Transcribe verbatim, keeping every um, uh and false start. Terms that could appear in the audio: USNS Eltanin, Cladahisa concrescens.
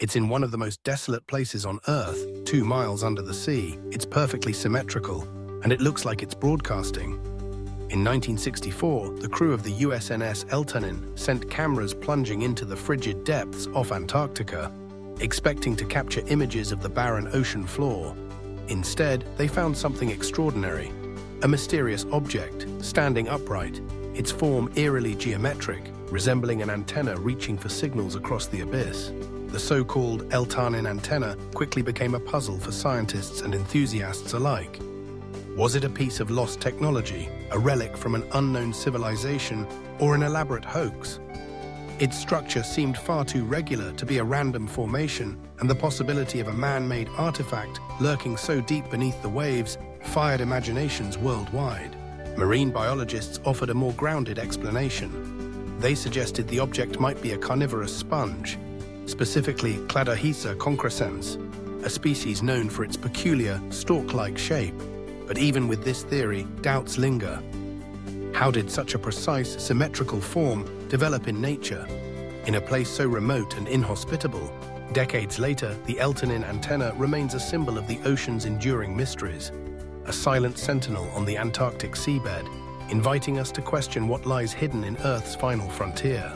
It's in one of the most desolate places on Earth, two miles under the sea. It's perfectly symmetrical, and it looks like it's broadcasting. In nineteen sixty-four, the crew of the U S N S Eltanin sent cameras plunging into the frigid depths off Antarctica, expecting to capture images of the barren ocean floor. Instead, they found something extraordinary, a mysterious object standing upright, its form eerily geometric, resembling an antenna reaching for signals across the abyss. The so-called Eltanin antenna quickly became a puzzle for scientists and enthusiasts alike. Was it a piece of lost technology, a relic from an unknown civilization, or an elaborate hoax? Its structure seemed far too regular to be a random formation, and the possibility of a man-made artifact lurking so deep beneath the waves fired imaginations worldwide. Marine biologists offered a more grounded explanation. They suggested the object might be a carnivorous sponge, specifically Cladahisa concrescens, a species known for its peculiar, stalk-like shape. But even with this theory, doubts linger. How did such a precise, symmetrical form develop in nature? In a place so remote and inhospitable, decades later, the Eltanin antenna remains a symbol of the ocean's enduring mysteries, a silent sentinel on the Antarctic seabed, inviting us to question what lies hidden in Earth's final frontier.